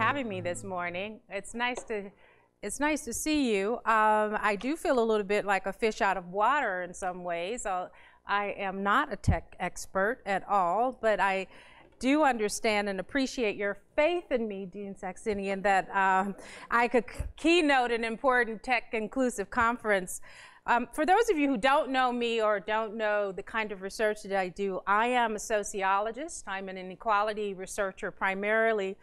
having me this morning. It's nice to see you. I do feel a little bit like a fish out of water in some ways. I am not a tech expert at all, but I do understand and appreciate your faith in me, Dean Saxinian, that I could keynote an important tech-inclusive conference. For those of you who don't know me or don't know the kind of research that I do, I am a sociologist. I'm an inequality researcher primarily.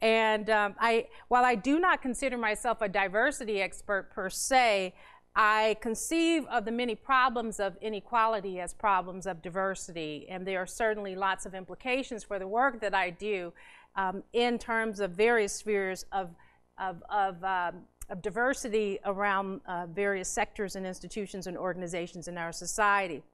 And while I do not consider myself a diversity expert per se, I conceive of the many problems of inequality as problems of diversity, and there are certainly lots of implications for the work that I do in terms of various spheres of diversity around various sectors and institutions and organizations in our society.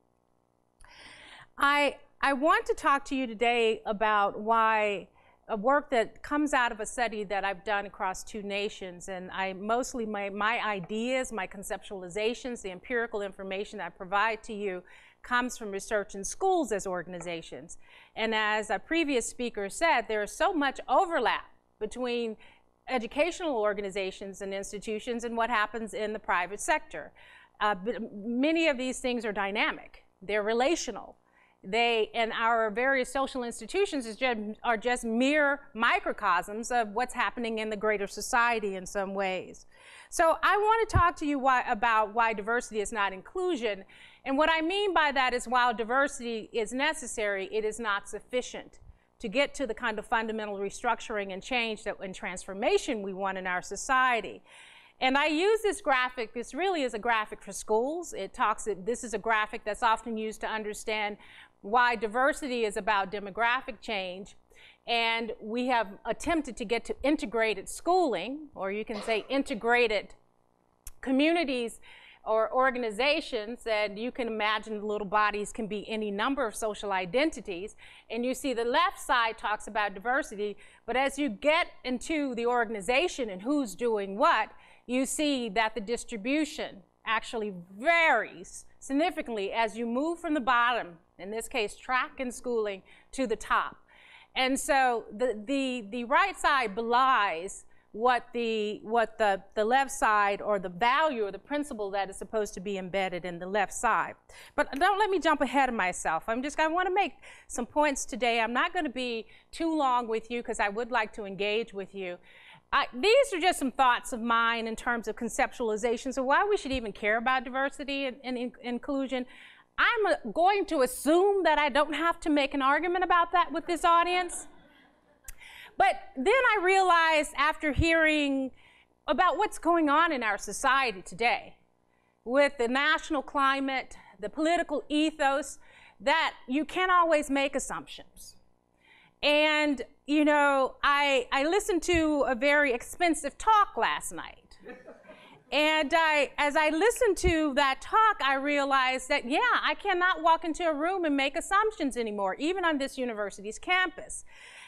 I want to talk to you today about why a work that comes out of a study that I've done across two nations, and I mostly, my ideas, my conceptualizations, the empirical information I provide to you comes from research in schools as organizations. And as a previous speaker said, there is so much overlap between educational organizations and institutions and what happens in the private sector. But many of these things are dynamic, they're relational. They and our various social institutions are just mere microcosms of what's happening in the greater society in some ways. So I want to talk to you about why diversity is not inclusion. And what I mean by that is while diversity is necessary, it is not sufficient to get to the kind of fundamental restructuring and change and transformation we want in our society. And I use this graphic. This really is a graphic for schools. This is a graphic that's often used to understand why diversity is about demographic change. And we have attempted to get to integrated schooling, or you can say integrated communities or organizations, and you can imagine little bodies can be any number of social identities. And you see the left side talks about diversity, but as you get into the organization and who's doing what, you see that the distribution actually varies significantly as you move from the bottom, in this case track and schooling, to the top. And so the right side belies what the left side, or the value or the principle that is supposed to be embedded in the left side. But don't let me jump ahead of myself. I want to make some points today. I'm not going to be too long with you because I would like to engage with you. These are just some thoughts of mine in terms of conceptualizations of why we should even care about diversity and inclusion. I'm going to assume that I don't have to make an argument about that with this audience. But then I realized, after hearing about what's going on in our society today, with the national climate, the political ethos, that you can't always make assumptions. And you know, I listened to a very expensive talk last night. And as I listened to that talk, I realized that, yeah, I cannot walk into a room and make assumptions anymore, even on this university's campus.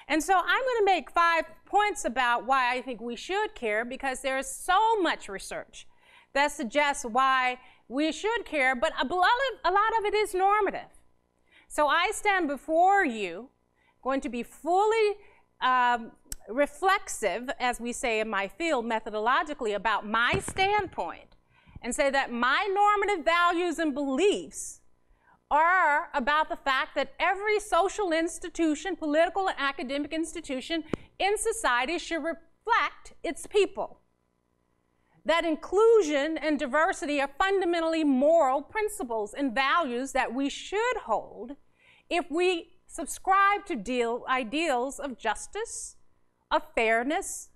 And so I'm going to make 5 points about why I think we should care, because there is so much research that suggests why we should care, but a lot of it is normative. So I stand before you going to be fully reflexive, as we say in my field methodologically, about my standpoint, and say that my normative values and beliefs are about the fact that every social institution, political and academic institution in society should reflect its people. That inclusion and diversity are fundamentally moral principles and values that we should hold if we subscribe to ideals of justice, of fairness,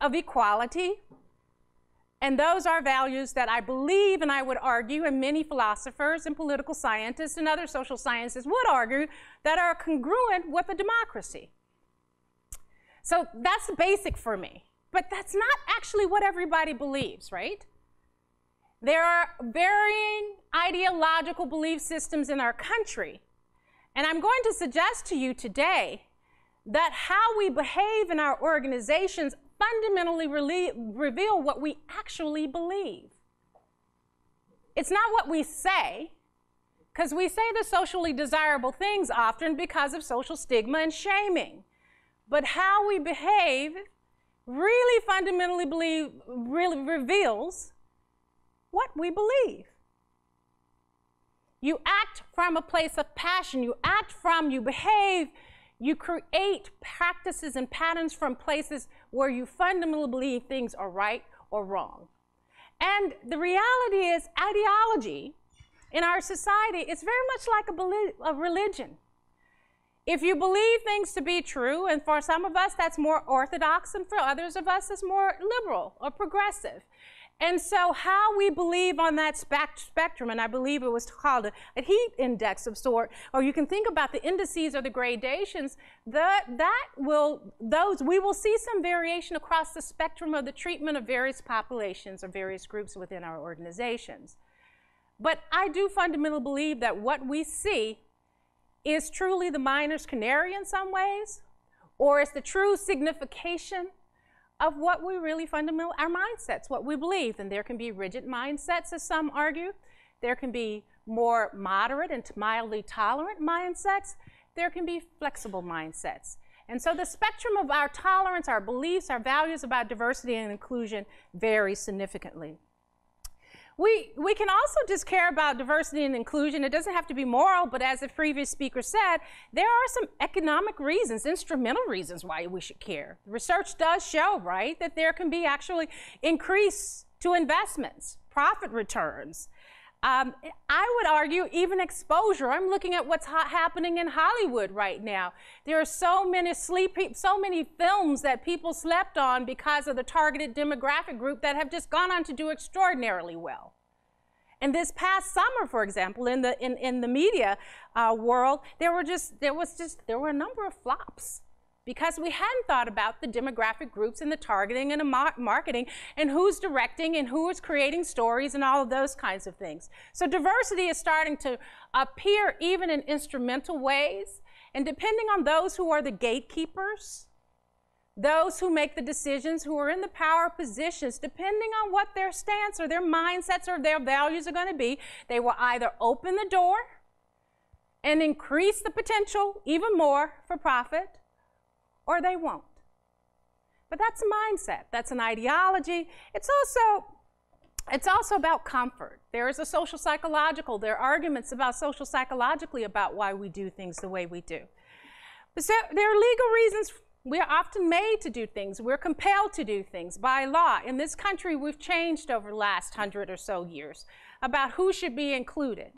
of equality. And those are values that I believe, and I would argue, and many philosophers and political scientists and other social sciences would argue, that are congruent with a democracy. So that's basic for me. But that's not actually what everybody believes, right? There are varying ideological belief systems in our country. And I'm going to suggest to you today that how we behave in our organizations fundamentally reveal what we actually believe. It's not what we say, because we say the socially desirable things often because of social stigma and shaming. But how we behave really fundamentally reveals what we believe. You act from a place of passion. You act from, you behave, you create practices and patterns from places where you fundamentally believe things are right or wrong. And the reality is ideology in our society is very much like a religion. If you believe things to be true, and for some of us that's more orthodox, and for others of us it's more liberal or progressive. And so how we believe on that spectrum, and I believe it was called a heat index of sort, or you can think about the indices or the gradations, we will see some variation across the spectrum of the treatment of various populations or various groups within our organizations. But I do fundamentally believe that what we see is truly the miner's canary in some ways, or is the true signification of what we really fundamental, our mindsets, what we believe. And there can be rigid mindsets, as some argue. There can be more moderate and mildly tolerant mindsets. There can be flexible mindsets. And so the spectrum of our tolerance, our beliefs, our values about diversity and inclusion varies significantly. We can also just care about diversity and inclusion. It doesn't have to be moral, but as the previous speaker said, there are some economic reasons, instrumental reasons why we should care. Research does show, right, that there can be actually increase to investments, profit returns. I would argue even exposure. I'm looking at what's happening in Hollywood right now. There are so many films that people slept on because of the targeted demographic group that have just gone on to do extraordinarily well. And this past summer, for example, in the media world, there were a number of flops, because we hadn't thought about the demographic groups and the targeting and the marketing and who's directing and who is creating stories and all of those kinds of things. So diversity is starting to appear even in instrumental ways, and depending on those who are the gatekeepers, those who make the decisions, who are in the power positions, depending on what their stance or their mindsets or their values are going to be, they will either open the door and increase the potential even more for profit, or they won't. But that's a mindset, that's an ideology. It's also about comfort. There is a social psychological, there are arguments about social psychologically about why we do things the way we do. But so there are legal reasons. We're often made to do things, we're compelled to do things by law. In this country, we've changed over the last 100 or so years about who should be included.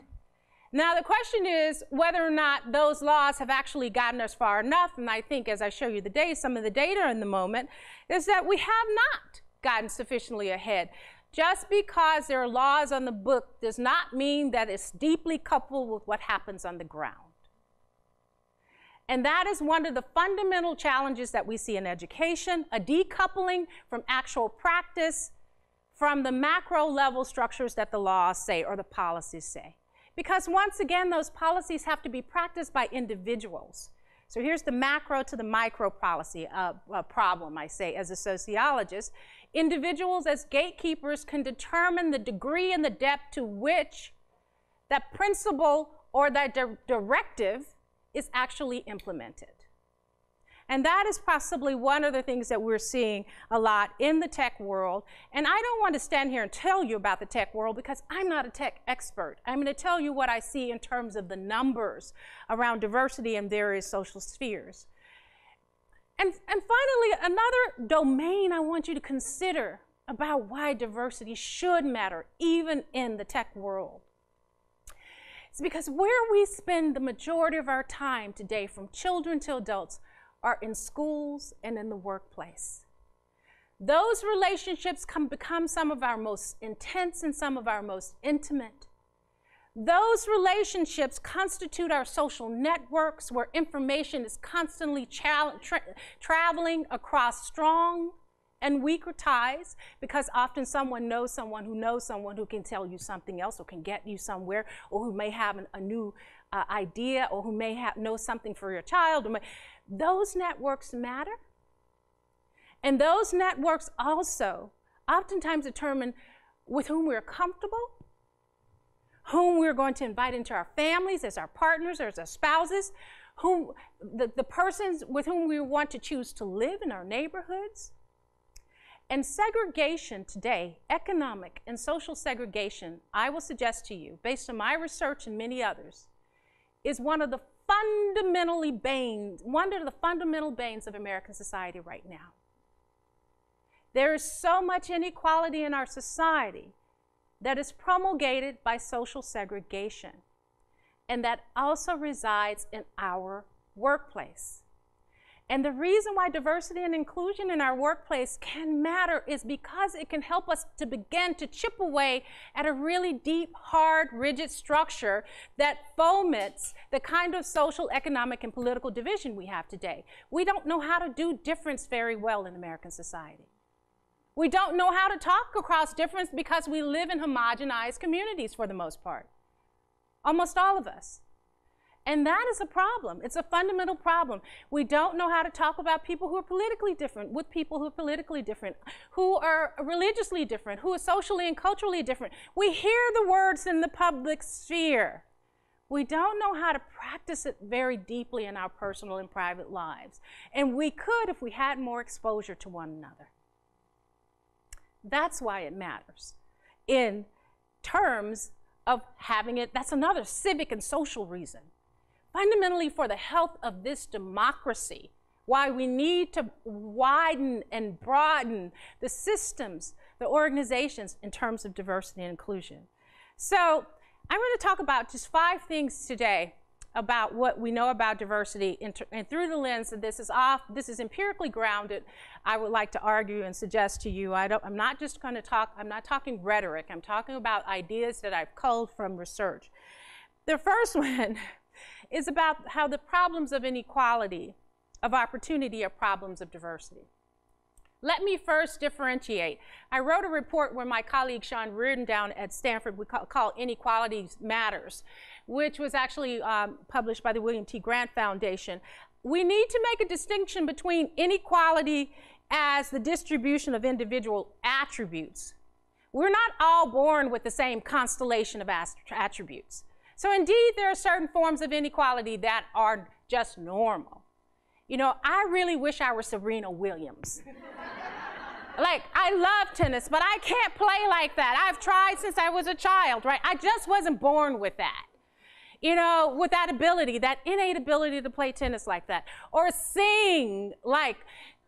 Now, the question is whether or not those laws have actually gotten us far enough, and I think as I show you some of the data in the moment, is that we have not gotten sufficiently ahead. Just because there are laws on the book does not mean that it's deeply coupled with what happens on the ground. And that is one of the fundamental challenges that we see in education, a decoupling from actual practice from the macro level structures that the laws say or the policies say. Because once again, those policies have to be practiced by individuals. So here's the macro to the micro policy problem, I say, as a sociologist. Individuals as gatekeepers can determine the degree and the depth to which that principle or that directive is actually implemented. And that is possibly one of the things that we're seeing a lot in the tech world. And I don't want to stand here and tell you about the tech world because I'm not a tech expert. I'm going to tell you what I see in terms of the numbers around diversity in various social spheres. And finally, another domain I want you to consider about why diversity should matter, even in the tech world. It's because where we spend the majority of our time today, from children to adults, are in schools and in the workplace. Those relationships become some of our most intense and some of our most intimate. Those relationships constitute our social networks where information is constantly traveling across strong and weaker ties, because often someone knows someone who knows someone who can tell you something else or can get you somewhere, or who may have a new idea, or who may know something for your child. Those networks matter, and those networks also oftentimes determine with whom we're comfortable, whom we're going to invite into our families as our partners or as our spouses, the persons with whom we want to choose to live in our neighborhoods, And segregation today, economic and social segregation, I will suggest to you, based on my research and many others, is one of the fundamental banes of American society right now. There is so much inequality in our society that is promulgated by social segregation, and that also resides in our workplace. And the reason why diversity and inclusion in our workplace can matter is because it can help us to begin to chip away at a really deep, hard, rigid structure that foments the kind of social, economic, and political division we have today. We don't know how to do difference very well in American society. We don't know how to talk across difference because we live in homogenized communities for the most part, almost all of us. And that is a problem. It's a fundamental problem. We don't know how to talk about people who are politically different with people who are politically different, who are religiously different, who are socially and culturally different. We hear the words in the public sphere. We don't know how to practice it very deeply in our personal and private lives. And we could if we had more exposure to one another. That's why it matters in terms of having it. That's another civic and social reason. Fundamentally, for the health of this democracy, why we need to widen and broaden the systems, the organizations, in terms of diversity and inclusion. So I'm going to talk about just 5 things today about what we know about diversity, and through the lens that this is empirically grounded, I would like to argue and suggest to you. I'm not talking rhetoric. I'm talking about ideas that I've culled from research. The first one is about how the problems of inequality, of opportunity, are problems of diversity. Let me first differentiate. I wrote a report where my colleague Sean Reardon down at Stanford, we call Inequalities Matters, which was actually published by the William T. Grant Foundation. We need to make a distinction between inequality as the distribution of individual attributes. We're not all born with the same constellation of attributes. So indeed, there are certain forms of inequality that are just normal. You know, I really wish I were Serena Williams. Like, I love tennis, but I can't play like that. I've tried since I was a child, right? I just wasn't born with that. You know, with that ability, that innate ability to play tennis like that. Or sing like,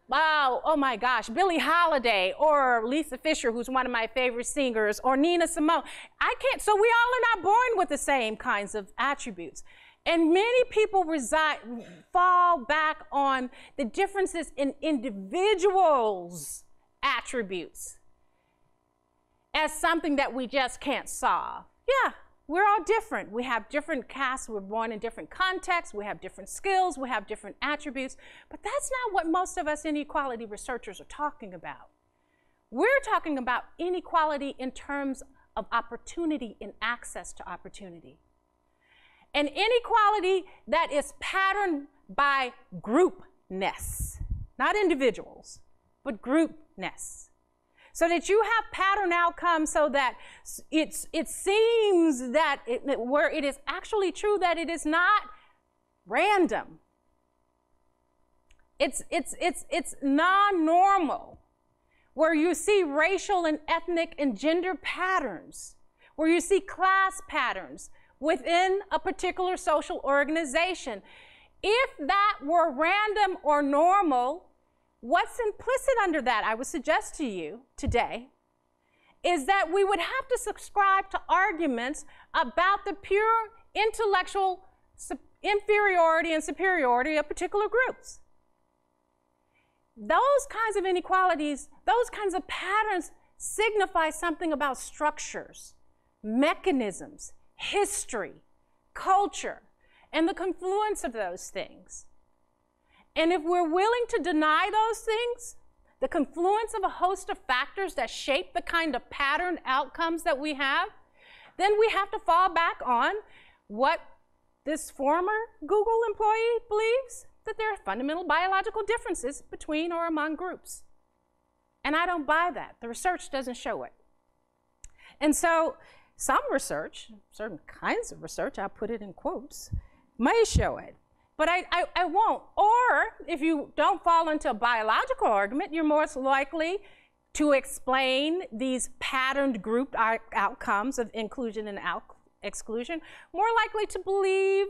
wow, oh my gosh, Billie Holiday or Lisa Fisher, who's one of my favorite singers, or Nina Simone. I can't, so we all are not born with the same kinds of attributes. And many people fall back on the differences in individuals' attributes as something that we just can't solve. Yeah. We're all different. We have different casts. We're born in different contexts. We have different skills. We have different attributes. But that's not what most of us inequality researchers are talking about. We're talking about inequality in terms of opportunity and access to opportunity. An inequality that is patterned by groupness, not individuals, but groupness. So that you have pattern outcomes so that it seems that where it is actually true that it is not random. It's non-normal, where you see racial and ethnic and gender patterns, where you see class patterns within a particular social organization. If that were random or normal, what's implicit under that, I would suggest to you today, is that we would have to subscribe to arguments about the pure intellectual inferiority and superiority of particular groups. Those kinds of inequalities, those kinds of patterns signify something about structures, mechanisms, history, culture, and the confluence of those things. And if we're willing to deny those things, the confluence of a host of factors that shape the kind of patterned outcomes that we have, then we have to fall back on what this former Google employee believes, that there are fundamental biological differences between or among groups. And I don't buy that. The research doesn't show it. And so some research, certain kinds of research, I'll put it in quotes, may show it. But I won't. Or if you don't fall into a biological argument, you're more likely to explain these patterned group outcomes of inclusion and exclusion, more likely to believe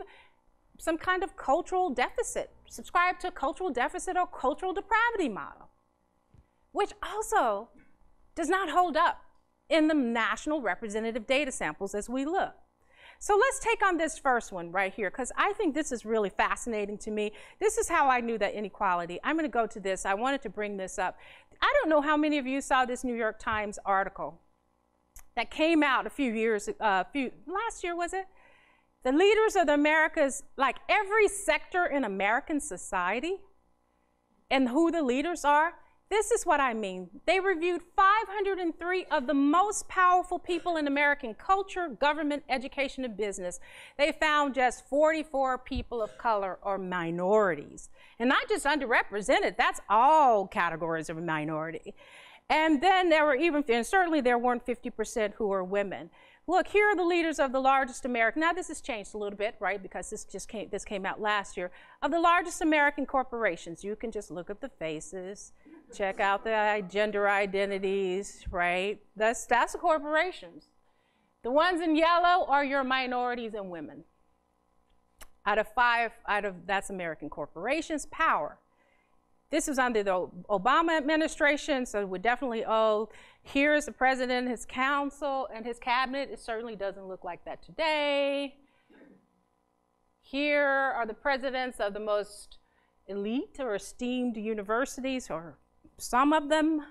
some kind of cultural deficit, subscribe to a cultural deficit or cultural depravity model, which also does not hold up in the national representative data samples as we look. So let's take on this first one right here, because I think this is really fascinating to me. This is how I knew that inequality. I'm going to go to this. I wanted to bring this up. I don't know how many of you saw this New York Times article that came out a few years, last year was it? The leaders of the Americas, like every sector in American society and who the leaders are, this is what I mean. They reviewed 503 of the most powerful people in American culture, government, education, and business. They found just 44 people of color or minorities. And not just underrepresented, that's all categories of minority. And then there were even, and certainly there weren't 50% who were women. Look, here are the leaders of the largest American, now this has changed a little bit, right, because this just came, this came out last year, of the largest American corporations. You can just look at the faces, check out the gender identities, right? That's the corporations. The ones in yellow are your minorities and women. Out of five, that's American corporations, power. This was under the Obama administration, so we definitely owe, here's the president, his council, and his cabinet. It certainly doesn't look like that today. Here are the presidents of the most elite or esteemed universities, or some of them.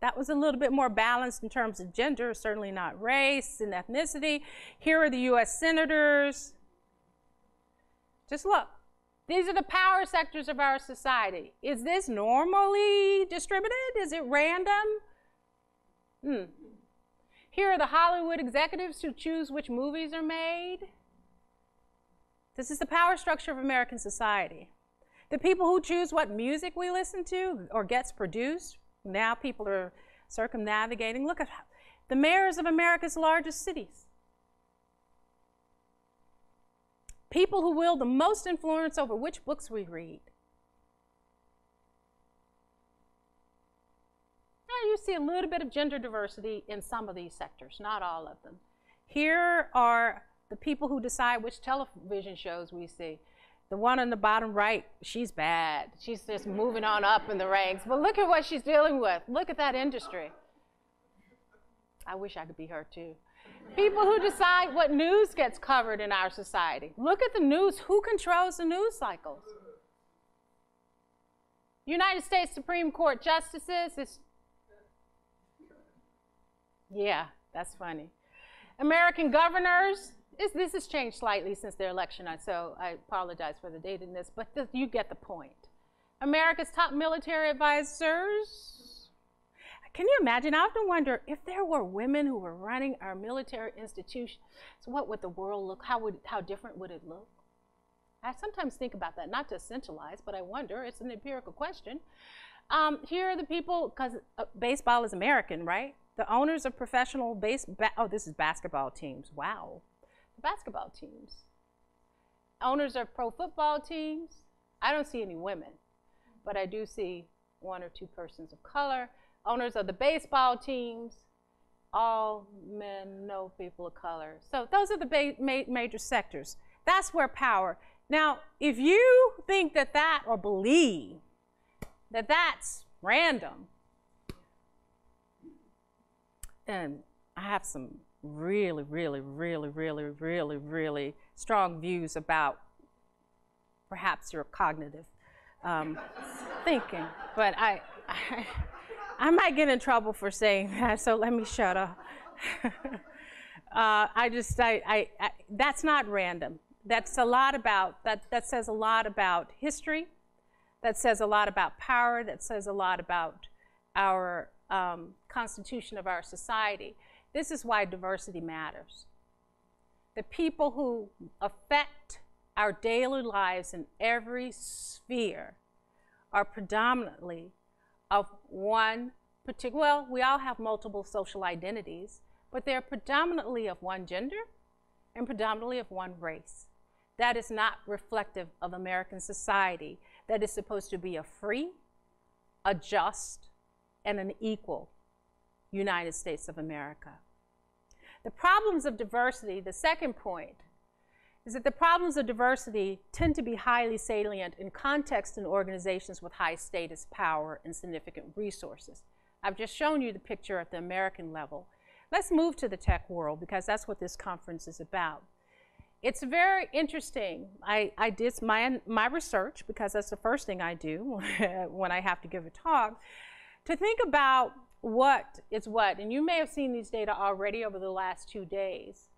That was a little bit more balanced in terms of gender, certainly not race and ethnicity. Here are the US senators. Just look. These are the power sectors of our society. Is this normally distributed? Is it random? Here are the Hollywood executives who choose which movies are made. This is the power structure of American society. The people who choose what music we listen to or gets produced. Now people are circumnavigating. Look at the mayors of America's largest cities. People who wield the most influence over which books we read. Now you see a little bit of gender diversity in some of these sectors, not all of them. Here are the people who decide which television shows we see. The one on the bottom right, she's bad. She's just moving on up in the ranks. But look at what she's dealing with. Look at that industry. I wish I could be her too. People who decide what news gets covered in our society. Look at the news. Who controls the news cycles? United States Supreme Court justices. Yeah, that's funny. American governors. This has changed slightly since their election, so I apologize for the datedness, but you get the point. America's top military advisors. Can you imagine? I often wonder if there were women who were running our military institutions, what would the world look? How different would it look? I sometimes think about that, not to essentialize, but I wonder. It's an empirical question. Here are the people, because baseball is American, right? The owners of professional this is basketball teams. Wow, basketball teams. Owners of pro football teams. I don't see any women, but I do see one or two persons of color. Owners of the baseball teams, all men, no people of color. So those are the major sectors. That's where power. Now, if you think that or believe that that's random, then I have some really, really, really, really, really, really strong views about perhaps your cognitive thinking, but I might get in trouble for saying that, so let me shut up. That's not random. That says a lot about history. That says a lot about power. That says a lot about our constitution of our society. This is why diversity matters. The people who affect our daily lives in every sphere are predominantly of one particular, well, we all have multiple social identities, but they're predominantly of one gender and predominantly of one race. That is not reflective of American society. That is supposed to be a free, a just, and an equal United States of America. The problems of diversity, the second point, is that the problems of diversity tend to be highly salient in contexts and organizations with high status, power, and significant resources. I've just shown you the picture at the American level. Let's move to the tech world, because that's what this conference is about. It's very interesting. I did my research, because that's the first thing I do when I have to give a talk, to think about what is what. And you may have seen these data already over the last 2 days.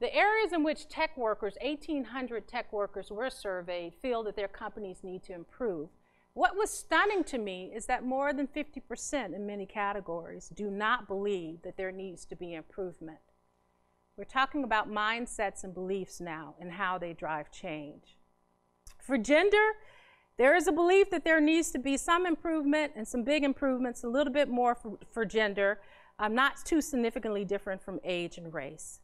The areas in which tech workers, 1,800 tech workers were surveyed, feel that their companies need to improve. What was stunning to me is that more than 50% in many categories do not believe that there needs to be improvement. We're talking about mindsets and beliefs now and how they drive change. For gender, there is a belief that there needs to be some improvement and some big improvements, a little bit more for gender, not too significantly different from age and race.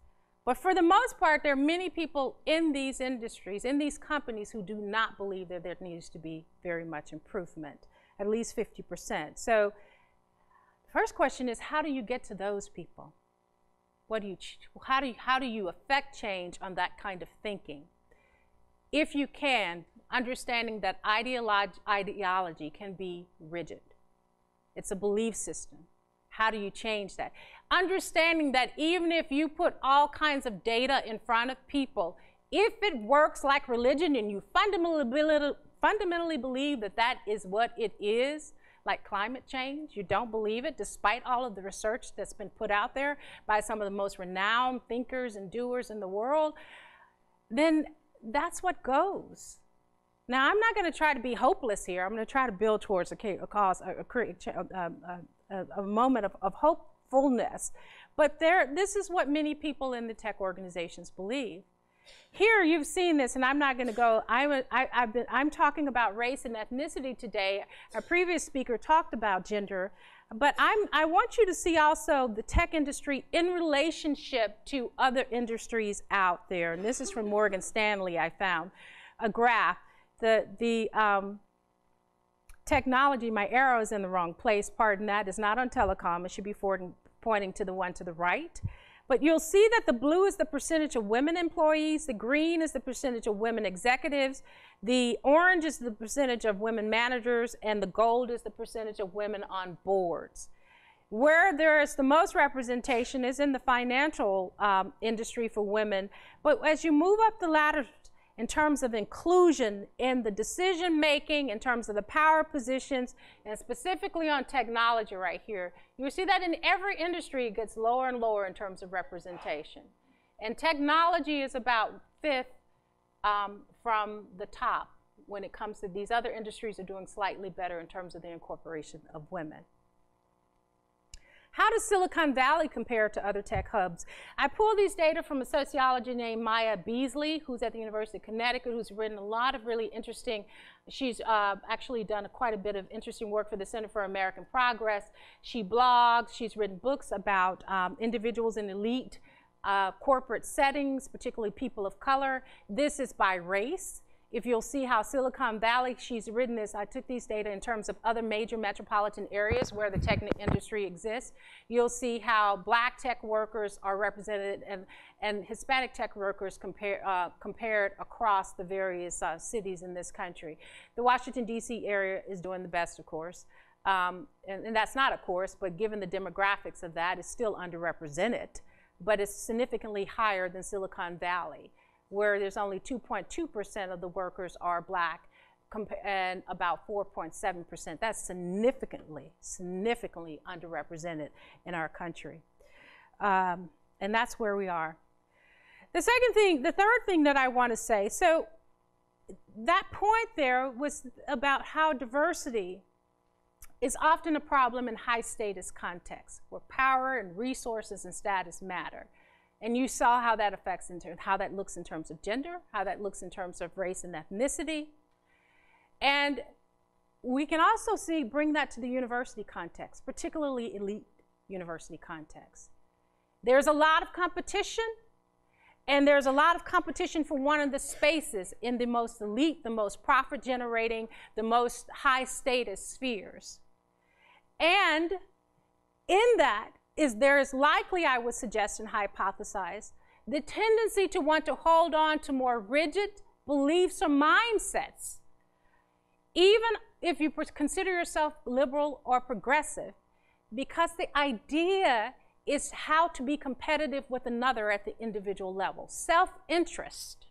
But for the most part, there are many people in these industries, in these companies, who do not believe that there needs to be very much improvement, at least 50%. So the first question is, how do you get to those people? How do you affect change on that kind of thinking? If you can, understanding that ideology can be rigid. It's a belief system. How do you change that? Understanding that even if you put all kinds of data in front of people, if it works like religion and you fundamentally believe that that is what it is, like climate change, you don't believe it, despite all of the research that's been put out there by some of the most renowned thinkers and doers in the world, then that's what goes. Now, I'm not going to try to be hopeless here. I'm going to try to build towards a moment of hopefulness. But this is what many people in the tech organizations believe. Here, you've seen this, and I'm not going to go. I'm talking about race and ethnicity today. Our previous speaker talked about gender. But I want you to see also the tech industry in relationship to other industries out there. And this is from Morgan Stanley, I found a graph. The technology, my arrow is in the wrong place, pardon that, is not on telecom. It should be pointing to the one to the right. But you'll see that the blue is the percentage of women employees, the green is the percentage of women executives, the orange is the percentage of women managers, and the gold is the percentage of women on boards. Where there is the most representation is in the financial industry for women. But as you move up the ladder in terms of inclusion in the decision making, in terms of the power positions, and specifically on technology right here, you see that in every industry it gets lower and lower in terms of representation. And technology is about fifth from the top when it comes to these other industries are doing slightly better in terms of the incorporation of women. How does Silicon Valley compare to other tech hubs? I pulled these data from a sociologist named Maya Beasley, who's at the University of Connecticut, who's written a lot of really interesting, she's actually done quite a bit of interesting work for the Center for American Progress. She blogs, she's written books about individuals in elite corporate settings, particularly people of color. This is by race. If you'll see how Silicon Valley, she's written this, I took these data in terms of other major metropolitan areas where the tech industry exists. You'll see how black tech workers are represented and Hispanic tech workers compared across the various cities in this country. The Washington, D.C. area is doing the best, of course. And that's not of course, but given the demographics of that, it's still underrepresented, but it's significantly higher than Silicon Valley, where there's only 2.2% of the workers are black and about 4.7%. That's significantly underrepresented in our country. And that's where we are. The third thing that I want to say, so that point there was about how diversity is often a problem in high status contexts where power and resources and status matter. And you saw how that affects, how that looks in terms of gender, how that looks in terms of race and ethnicity. And we can also bring that to the university context, particularly elite university context. There's a lot of competition, And there's a lot of competition for one of the spaces in the most elite, the most profit-generating, the most high-status spheres. And in that is there is likely, I would suggest and hypothesize, the tendency to want to hold on to more rigid beliefs or mindsets, even if you consider yourself liberal or progressive, because the idea is how to be competitive with another at the individual level. Self-interest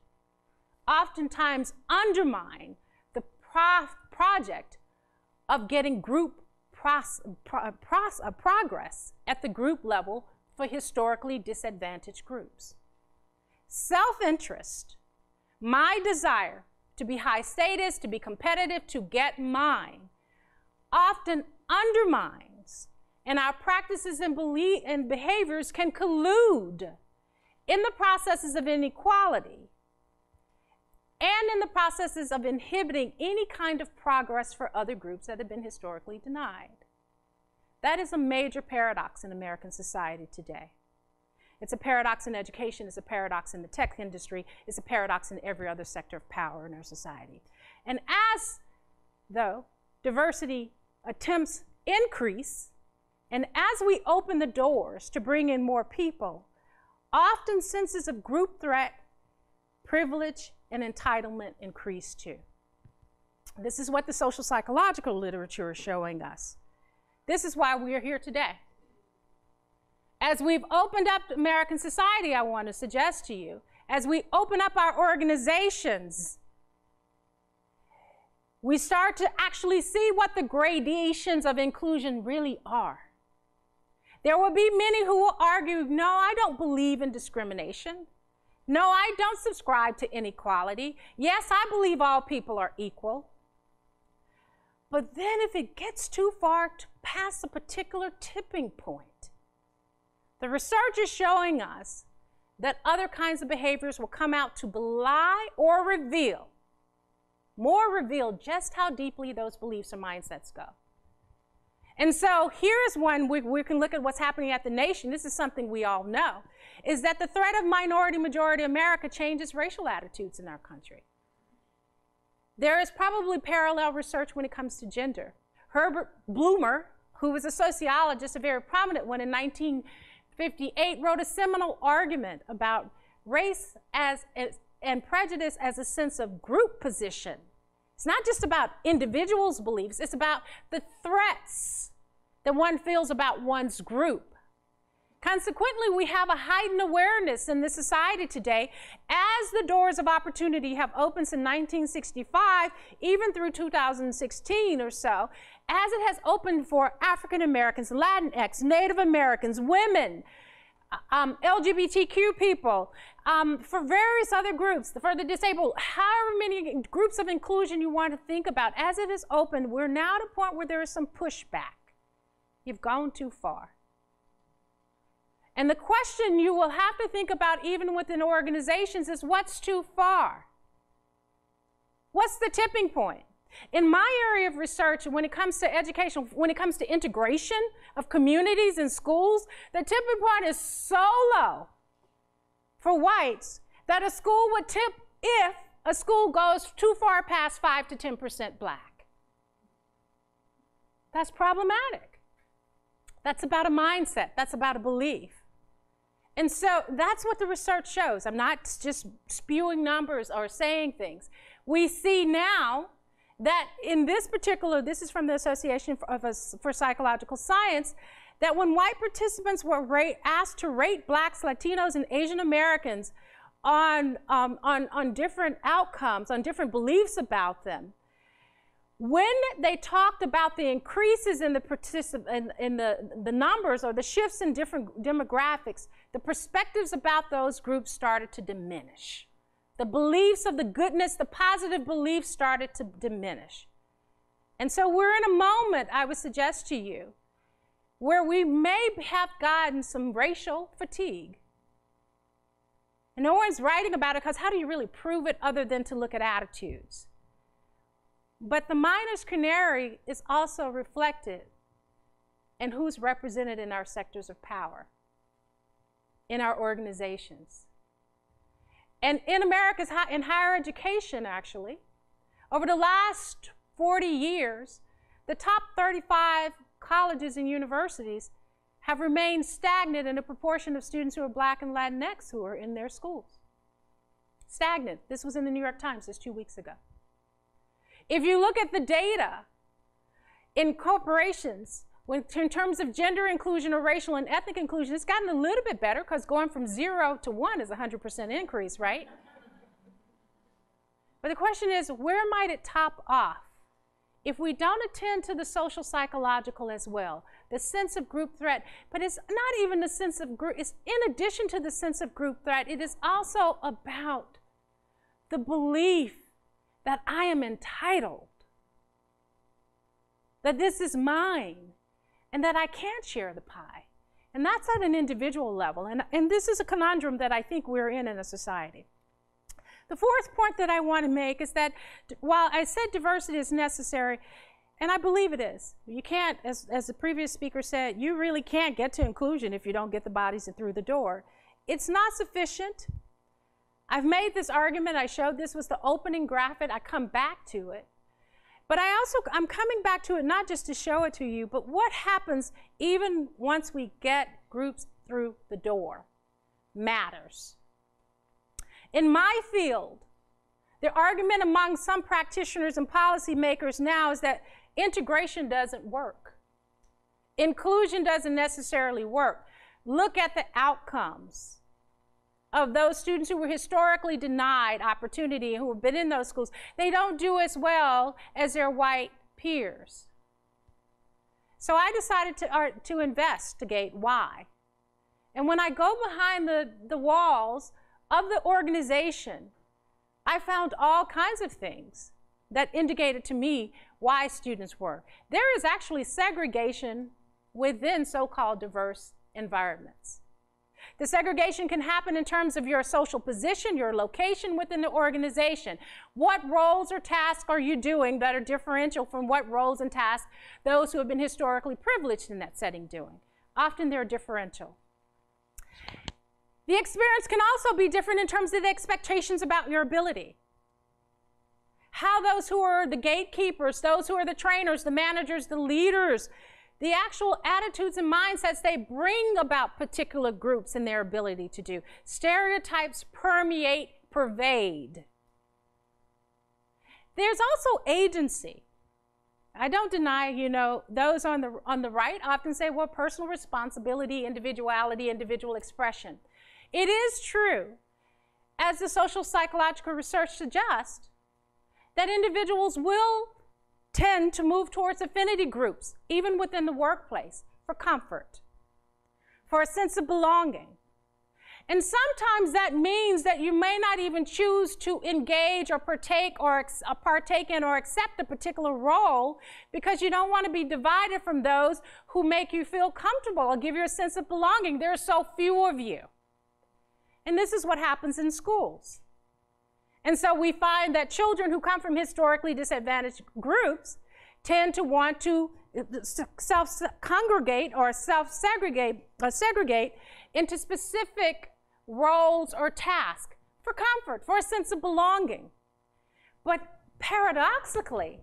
oftentimes undermines the project of getting group progress at the group level for historically disadvantaged groups. Self-interest, my desire to be high status, to be competitive, to get mine, often undermines, and our practices and beliefs and behaviors can collude in the processes of inequality and in the processes of inhibiting any kind of progress for other groups that have been historically denied. That is a major paradox in American society today. It's a paradox in education, it's a paradox in the tech industry, it's a paradox in every other sector of power in our society. And as, though, diversity attempts increase, and as we open the doors to bring in more people, often senses of group threat, privilege, and entitlement increase too. This is what the social psychological literature is showing us. This is why we are here today. As we've opened up American society, I want to suggest to you, as we open up our organizations, we start to actually see what the gradations of inclusion really are. There will be many who will argue, no, I don't believe in discrimination. No, I don't subscribe to inequality. Yes, I believe all people are equal. But then if it gets too far to pass a particular tipping point, the research is showing us that other kinds of behaviors will come out to belie or reveal, just how deeply those beliefs or mindsets go. And so here's one, we can look at what's happening at the nation. This is something we all know, is that the threat of minority-majority America changes racial attitudes in our country. There is probably parallel research when it comes to gender. Herbert Blumer, who was a sociologist, a very prominent one in 1958, wrote a seminal argument about race and prejudice as a sense of group position. It's not just about individuals' beliefs, it's about the threats that one feels about one's group. Consequently, we have a heightened awareness in the society today as the doors of opportunity have opened since 1965, even through 2016 or so, as it has opened for African Americans, Latinx, Native Americans, women, LGBTQ people, for various other groups, for the disabled, however many groups of inclusion you want to think about. As it is open, we're now at a point where there is some pushback. You've gone too far. And the question you will have to think about even within organizations is, what's too far? What's the tipping point? In my area of research, when it comes to education, when it comes to integration of communities and schools, the tipping point is so low for whites that a school would tip if a school goes too far past 5 to 10% black. That's problematic. That's about a mindset. That's about a belief. And so that's what the research shows. I'm not just spewing numbers or saying things. We see now that in this particular, this is from the Association for Psychological Science, that when white participants were asked to rate blacks, Latinos, and Asian Americans on different outcomes, on different beliefs about them, when they talked about the increases in the numbers or the shifts in different demographics, the perspectives about those groups started to diminish. The beliefs of the goodness, the positive beliefs started to diminish. And so we're in a moment, I would suggest to you, where we may have gotten some racial fatigue. And no one's writing about it because how do you really prove it other than to look at attitudes? But the miner's canary is also reflected in who's represented in our sectors of power, in our organizations. And in America's higher education, actually, over the last 40 years, the top 35 colleges and universities have remained stagnant in the proportion of students who are Black and Latinx who are in their schools. Stagnant. This was in the New York Times just 2 weeks ago. If you look at the data in corporations, in terms of gender inclusion or racial and ethnic inclusion, it's gotten a little bit better because going from 0 to 1 is a 100% increase, right? But the question is, where might it top off if we don't attend to the social psychological as well, the sense of group threat? But it's not even the sense of group, it's in addition to the sense of group threat, it is also about the belief that I am entitled, that this is mine, and that I can't share the pie. And that's at an individual level. And this is a conundrum that I think we're in a society. The fourth point that I want to make is that while I said diversity is necessary, and I believe it is, you can't, as the previous speaker said, you really can't get to inclusion if you don't get the bodies through the door. It's not sufficient. I've made this argument. I showed this was the opening graphic. I come back to it. But I'm coming back to it not just to show it to you, but what happens even once we get groups through the door matters. In my field, the argument among some practitioners and policymakers now is that integration doesn't work. Inclusion doesn't necessarily work. Look at the outcomes of those students who were historically denied opportunity, who have been in those schools. They don't do as well as their white peers. So I decided to investigate why. And when I go behind the walls of the organization, I found all kinds of things that indicated to me why students were. There is actually segregation within so-called diverse environments. The segregation can happen in terms of your social position, your location within the organization. What roles or tasks are you doing that are differential from what roles and tasks those who have been historically privileged in that setting doing? Often they're differential. The experience can also be different in terms of the expectations about your ability. How those who are the gatekeepers, those who are the trainers, the managers, the leaders, the actual attitudes and mindsets they bring about particular groups and their ability to do. Stereotypes permeate, pervade. There's also agency. I don't deny, you know, those on the right often say, well, personal responsibility, individuality, individual expression. It is true, as the social psychological research suggests, that individuals will tend to move towards affinity groups, even within the workplace, for comfort, for a sense of belonging. And sometimes that means that you may not even choose to engage or partake in or accept a particular role because you don't want to be divided from those who make you feel comfortable or give you a sense of belonging. There are so few of you. And this is what happens in schools. And so we find that children who come from historically disadvantaged groups tend to want to self-congregate or segregate into specific roles or tasks for comfort, for a sense of belonging. But paradoxically,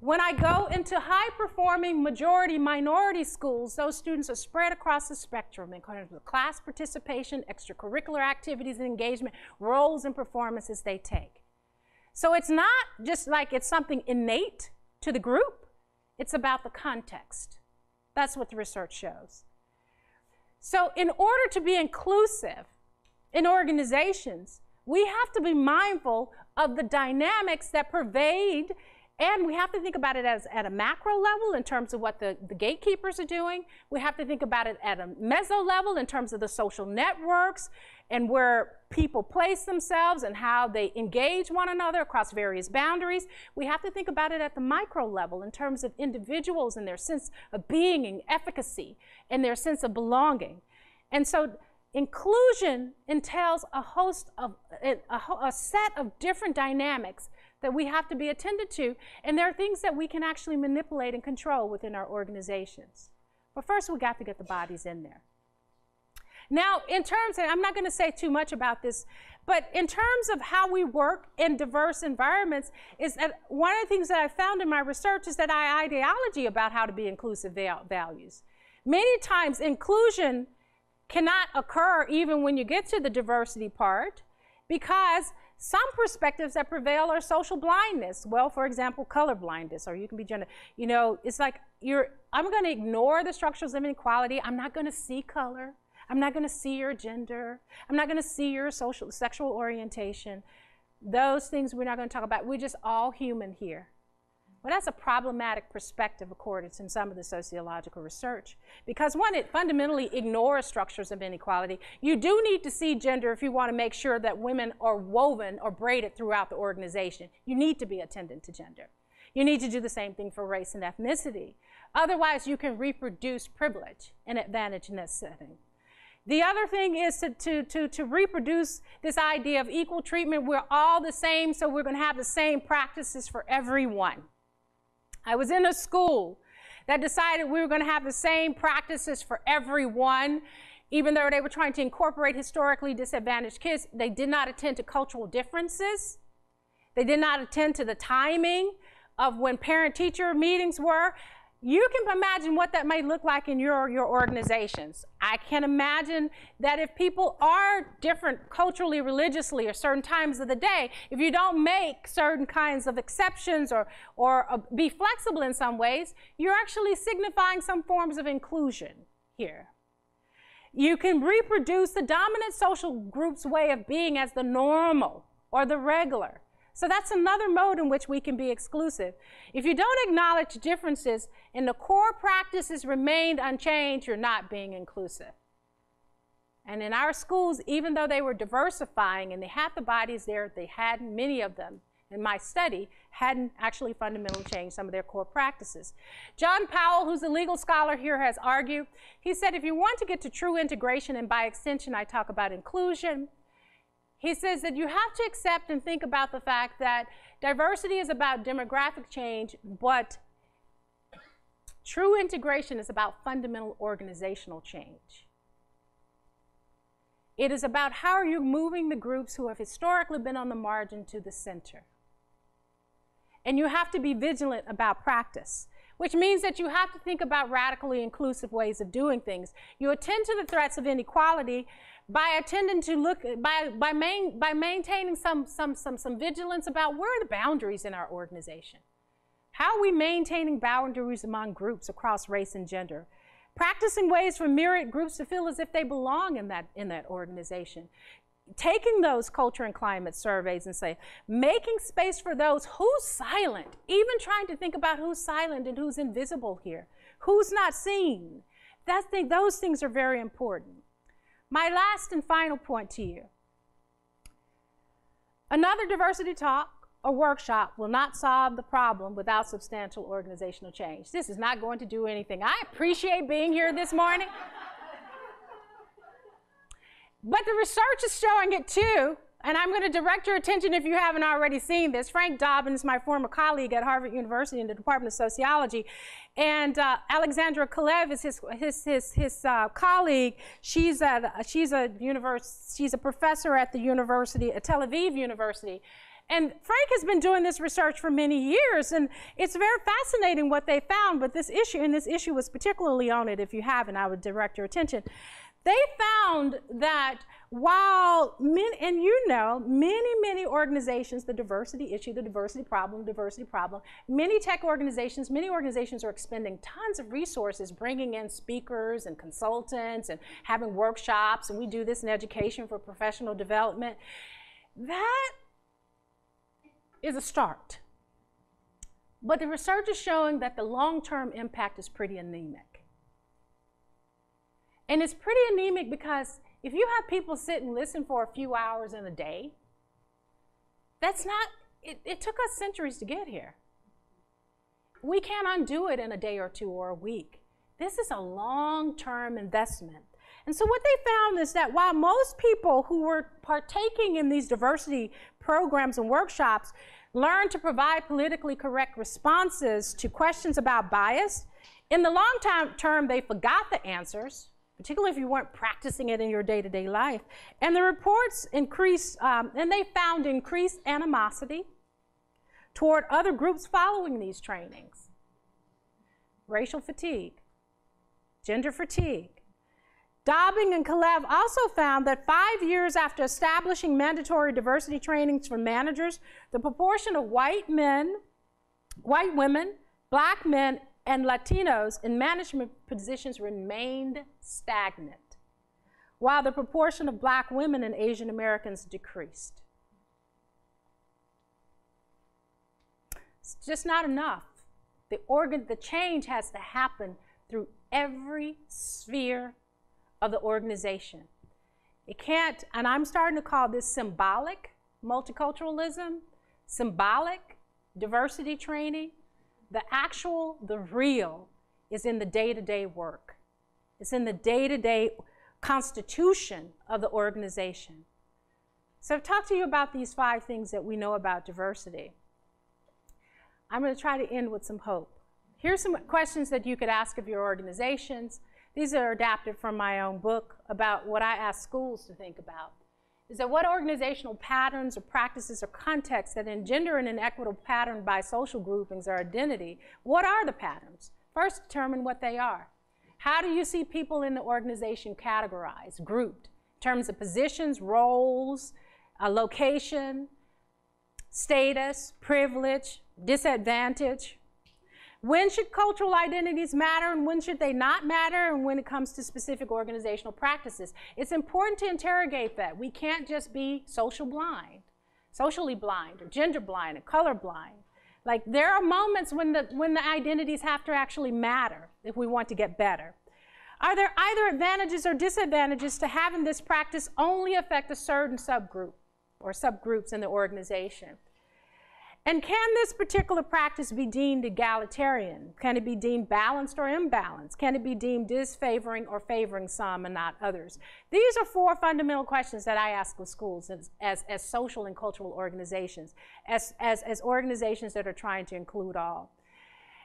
when I go into high-performing majority-minority schools, those students are spread across the spectrum in terms of class participation, extracurricular activities and engagement, roles and performances they take. So it's not just like it's something innate to the group. It's about the context. That's what the research shows. So in order to be inclusive in organizations, we have to be mindful of the dynamics that pervade. And we have to think about it as at a macro level in terms of what the gatekeepers are doing. We have to think about it at a meso level in terms of the social networks and where people place themselves and how they engage one another across various boundaries. We have to think about it at the micro level in terms of individuals and their sense of being and efficacy and their sense of belonging. And so inclusion entails a set of different dynamics that we have to be attended to, and there are things that we can actually manipulate and control within our organizations. But first, we got to get the bodies in there. Now, in terms of, I'm not going to say too much about this, But in terms of how we work in diverse environments, is that one of the things that I found in my research is that our ideology about how to be inclusive values. Many times inclusion cannot occur even when you get to the diversity part, because some perspectives that prevail are social blindness. Well, for example, color blindness, or you can be gender. You know, it's like I'm going to ignore the structures of inequality. I'm not going to see color. I'm not going to see your gender. I'm not going to see your sexual orientation. Those things we're not going to talk about. We're just all human here. Well, that's a problematic perspective accorded to some of the sociological research, because one, it fundamentally ignores structures of inequality. You do need to see gender if you want to make sure that women are woven or braided throughout the organization. You need to be attendant to gender. You need to do the same thing for race and ethnicity. Otherwise, you can reproduce privilege and advantage in that setting. The other thing is to reproduce this idea of equal treatment. We're all the same, so we're going to have the same practices for everyone. I was in a school that decided we were going to have the same practices for everyone, even though they were trying to incorporate historically disadvantaged kids. They did not attend to cultural differences. They did not attend to the timing of when parent-teacher meetings were. You can imagine what that may look like in your organizations. I can imagine that if people are different culturally, religiously, or certain times of the day, if you don't make certain kinds of exceptions or be flexible in some ways, you're actually signifying some forms of inclusion here. You can reproduce the dominant social group's way of being as the normal or the regular. So that's another mode in which we can be exclusive. If you don't acknowledge differences and the core practices remained unchanged, you're not being inclusive. And in our schools, even though they were diversifying and they had the bodies there, they hadn't, many of them in my study, hadn't actually fundamentally changed some of their core practices. John Powell, who's a legal scholar here, has argued, he said, if you want to get to true integration, and by extension I talk about inclusion, he says that you have to accept and think about the fact that diversity is about demographic change, but true integration is about fundamental organizational change. It is about how are you moving the groups who have historically been on the margin to the center. And you have to be vigilant about practice, which means that you have to think about radically inclusive ways of doing things. You attend to the threats of inequality by attending to look, by maintaining some vigilance about where are the boundaries in our organization. How are we maintaining boundaries among groups across race and gender? Practicing ways for myriad groups to feel as if they belong in that organization. Taking those culture and climate surveys and say, making space for those who's silent, even trying to think about who's silent and who's invisible here, who's not seen. Those things are very important. My last and final point to you. Another diversity talk or workshop will not solve the problem without substantial organizational change. This is not going to do anything. I appreciate being here this morning. But the research is showing it too, and I'm going to direct your attention if you haven't already seen this. Frank Dobbin is my former colleague at Harvard University in the Department of Sociology, and Alexandra Kalev is his colleague. She's a professor at the university, at Tel Aviv University. And Frank has been doing this research for many years, and it's very fascinating what they found, but this issue, and this issue was particularly on it, if you haven't, I would direct your attention. They found that while many, and you know, many organizations, the diversity issue, the diversity problem, many tech organizations, many organizations are expending tons of resources bringing in speakers and consultants and having workshops, and we do this in education for professional development. That is a start. But the research is showing that the long-term impact is pretty anemic. And it's pretty anemic because if you have people sit and listen for a few hours in a day, that's not, it took us centuries to get here. We can't undo it in a day or two or a week. This is a long-term investment. And so what they found is that while most people who were partaking in these diversity programs and workshops learned to provide politically correct responses to questions about bias, in the long term, they forgot the answers. particularly if you weren't practicing it in your day-to-day life. And the reports increased, and they found increased animosity toward other groups following these trainings. Racial fatigue, gender fatigue. Dobbin and Kalev also found that 5 years after establishing mandatory diversity trainings for managers, the proportion of white men, white women, black men, and Latinos in management positions remained stagnant, while the proportion of black women and Asian Americans decreased. It's just not enough. The change has to happen through every sphere of the organization. It can't, and I'm starting to call this symbolic multiculturalism, symbolic diversity training. The actual, the real, is in the day-to-day work. It's in the day-to-day constitution of the organization. So I've talked to you about these 5 things that we know about diversity. I'm going to try to end with some hope. Here's some questions that you could ask of your organizations. These are adapted from my own book about what I ask schools to think about. Is that what organizational patterns or practices or contexts that engender an inequitable pattern by social groupings or identity? What are the patterns? First, determine what they are. How do you see people in the organization categorized, grouped, in terms of positions, roles, location, status, privilege, disadvantage? When should cultural identities matter and when should they not matter, and when it comes to specific organizational practices? It's important to interrogate that. We can't just be socially blind, or gender blind, or color blind. Like, there are moments when the identities have to actually matter if we want to get better. Are there either advantages or disadvantages to having this practice only affect a certain subgroup or subgroups in the organization? And can this particular practice be deemed egalitarian? Can it be deemed balanced or imbalanced? Can it be deemed disfavoring or favoring some and not others? These are 4 fundamental questions that I ask of schools as social and cultural organizations, as organizations that are trying to include all.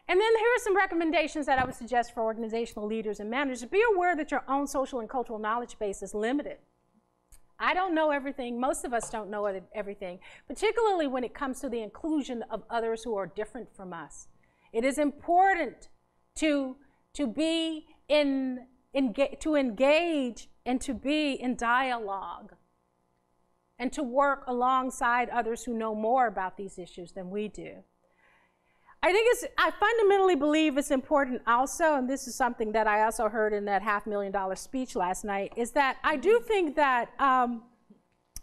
And then here are some recommendations that I would suggest for organizational leaders and managers. Be aware that your own social and cultural knowledge base is limited. I don't know everything. Most of us don't know everything, particularly when it comes to the inclusion of others who are different from us. It is important to engage and to be in dialogue and to work alongside others who know more about these issues than we do. I fundamentally believe it's important also, and this is something that I also heard in that $500,000 speech last night, is that I do think that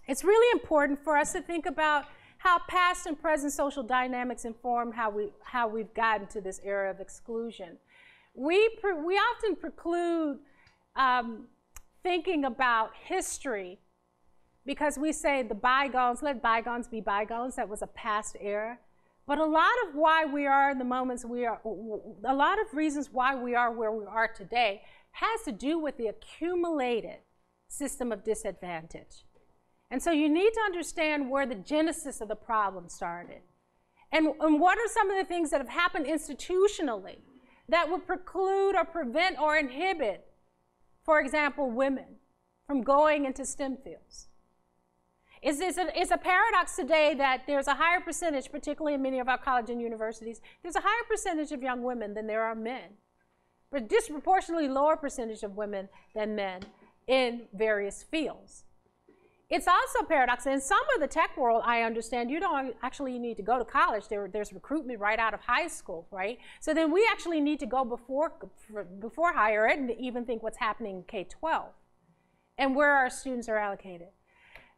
it's really important for us to think about how past and present social dynamics inform how we've gotten to this era of exclusion. We often preclude thinking about history because we say the bygones, let bygones be bygones, that was a past era. But a lot of why we are in the moments we are, a lot of reasons why we are where we are today has to do with the accumulated system of disadvantage. And so you need to understand where the genesis of the problem started. And what are some of the things that have happened institutionally that would preclude or prevent or inhibit, for example, women from going into STEM fields? It's a paradox today that there's a higher percentage, particularly in many of our colleges and universities, there's a higher percentage of young women than there are men, but disproportionately lower percentage of women than men in various fields. It's also a paradox. In some of the tech world, I understand, you don't actually need to go to college. There's recruitment right out of high school, right? So then we actually need to go before higher ed to even think what's happening in K-12 and where our students are allocated.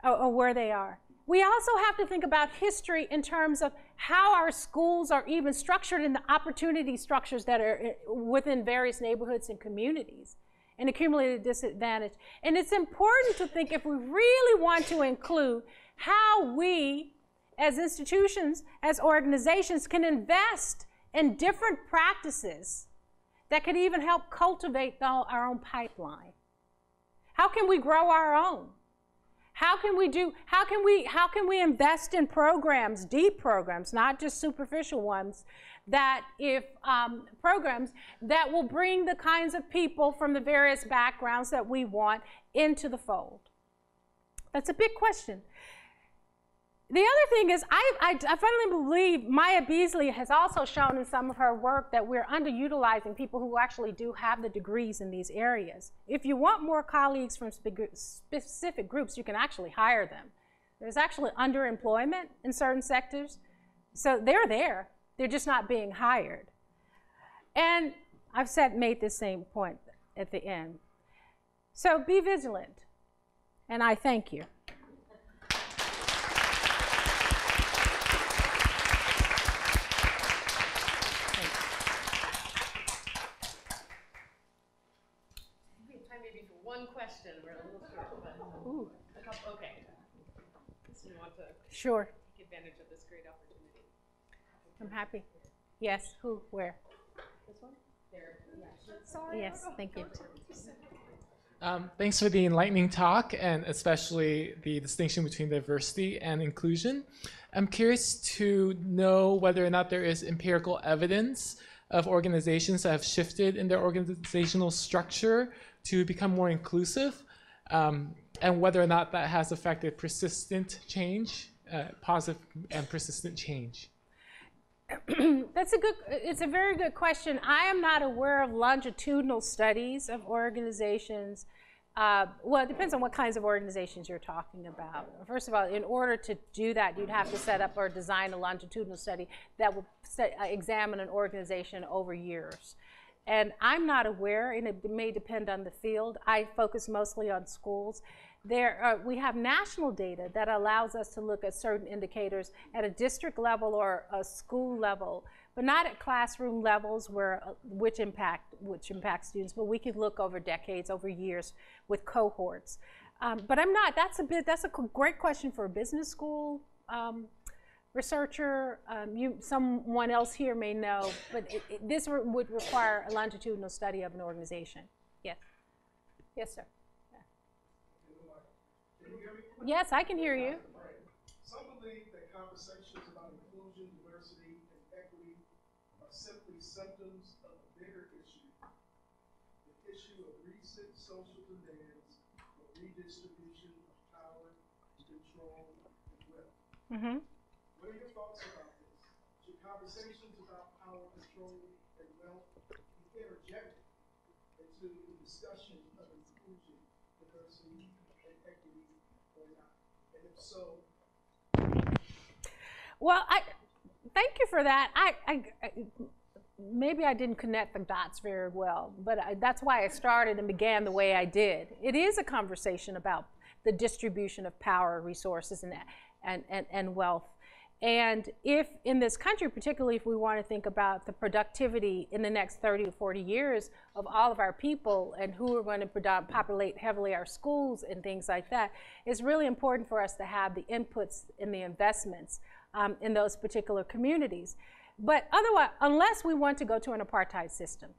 Or where they are. We also have to think about history in terms of how our schools are even structured and the opportunity structures that are within various neighborhoods and communities and accumulated disadvantage. And it's important to think, if we really want to include, how we as institutions, as organizations, can invest in different practices that could even help cultivate our own pipeline. How can we grow our own? How can we invest in programs, deep programs, not just superficial ones, that programs that will bring the kinds of people from the various backgrounds that we want into the fold? That's a big question. The other thing is, I firmly believe Maya Beasley has also shown in some of her work that we're underutilizing people who actually do have the degrees in these areas. If you want more colleagues from specific groups, you can actually hire them. There's actually underemployment in certain sectors, so they're there. They're just not being hired. And I've made this same point at the end. So be vigilant, and I thank you. Question. We're a little short, but a couple, okay. So you want to take advantage of this great opportunity. I'm happy. Yes. Who? Where? This one? There. Yeah. Sorry. Yes. Thank you. Thanks for the enlightening talk, and especially the distinction between diversity and inclusion. I'm curious to know whether or not there is empirical evidence of organizations that have shifted in their organizational structure to become more inclusive, and whether or not that has affected persistent change, positive and persistent change. That's a good, it's a very good question. I am not aware of longitudinal studies of organizations. Well, it depends on what kinds of organizations you're talking about. First of all, in order to do that, you'd have to set up or design a longitudinal study that will examine an organization over years. And I'm not aware, and it may depend on the field. I focus mostly on schools. We have national data that allows us to look at certain indicators at a district level or a school level, but not at classroom levels, which impacts students. But we could look over decades, over years, with cohorts. But I'm not. That's a great question for a business school researcher. Someone else here may know, but this would require a longitudinal study of an organization. Yes. Yes, sir. Yeah. Can you hear me? Yes, I can hear you. Some believe that conversations about inclusion, diversity, and equity are simply symptoms of a bigger issue, the issue of recent social demands for redistribution of power, control, and wealth. Mm-hmm. What are your thoughts about this? Should conversations about power, control, and wealth be interjected into the discussion of inclusion, diversity, and equity, or not? And if so, well, I thank you for that. Maybe I didn't connect the dots very well, but that's why I started and began the way I did. It is a conversation about the distribution of power, resources, and wealth. And if in this country, particularly if we want to think about the productivity in the next 30 to 40 years of all of our people and who are going to populate heavily our schools and things like that, it's really important for us to have the inputs and the investments in those particular communities. But otherwise, unless we want to go to an apartheid system,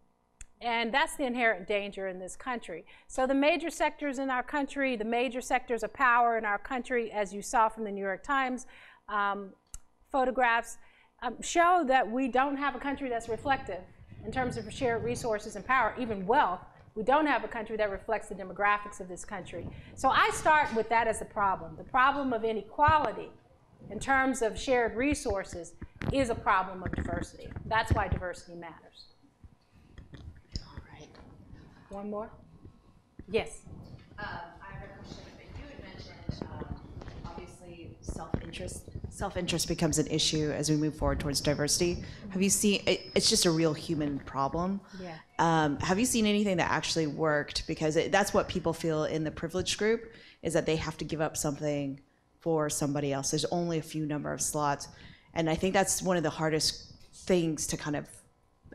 and that's the inherent danger in this country. So the major sectors in our country, the major sectors of power in our country, as you saw from the New York Times, photographs show that we don't have a country that's reflective in terms of shared resources and power, even wealth. We don't have a country that reflects the demographics of this country. So I start with that as the problem of inequality in terms of shared resources is a problem of diversity. That's why diversity matters. All right. One more? Yes. I have a question that you had mentioned. Obviously, self-interest becomes an issue as we move forward towards diversity. Mm-hmm. Have you seen, it's just a real human problem. Yeah. Have you seen anything that actually worked? Because that's what people feel in the privileged group, is that they have to give up something for somebody else. There's only a few number of slots. And I think that's one of the hardest things to kind of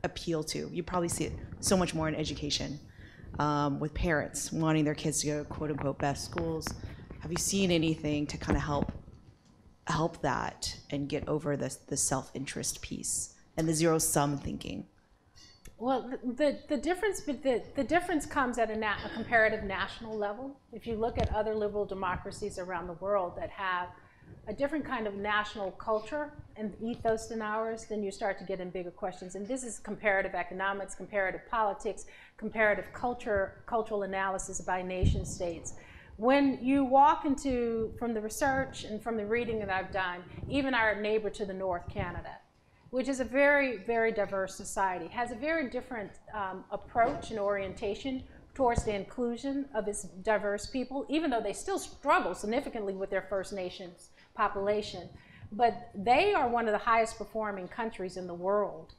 appeal to. You probably see it so much more in education with parents wanting their kids to go to quote unquote best schools. Have you seen anything to kind of help that and get over the self-interest piece and the zero-sum thinking? Well, the difference comes at a comparative national level. If you look at other liberal democracies around the world that have a different kind of national culture and ethos than ours, then you start to get in bigger questions. And this is comparative economics, comparative politics, comparative culture, cultural analysis by nation states. When you walk into, from the research and from the reading that I've done, even our neighbor to the north, Canada, which is a very, very diverse society, has a very different approach and orientation towards the inclusion of its diverse people, even though they still struggle significantly with their First Nations population. But they are one of the highest performing countries in the world.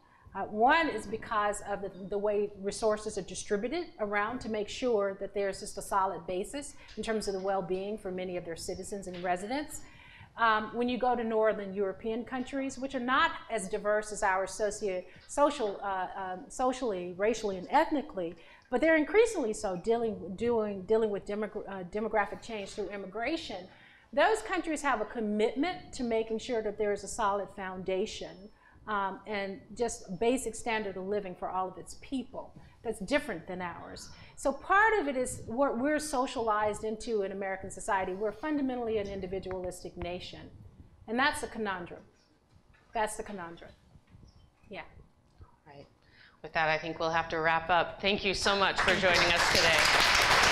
One is because of the way resources are distributed around to make sure that there's just a solid basis in terms of the well-being for many of their citizens and residents. When you go to northern European countries, which are not as diverse as ours socially, racially, and ethnically, but they're increasingly so dealing with demographic change through immigration, those countries have a commitment to making sure that there is a solid foundation and just basic standard of living for all of its people that's different than ours. So part of it is what we're socialized into in American society. We're fundamentally an individualistic nation. And that's the conundrum. That's the conundrum. Yeah. All right. With that, I think we'll have to wrap up. Thank you so much for joining us today.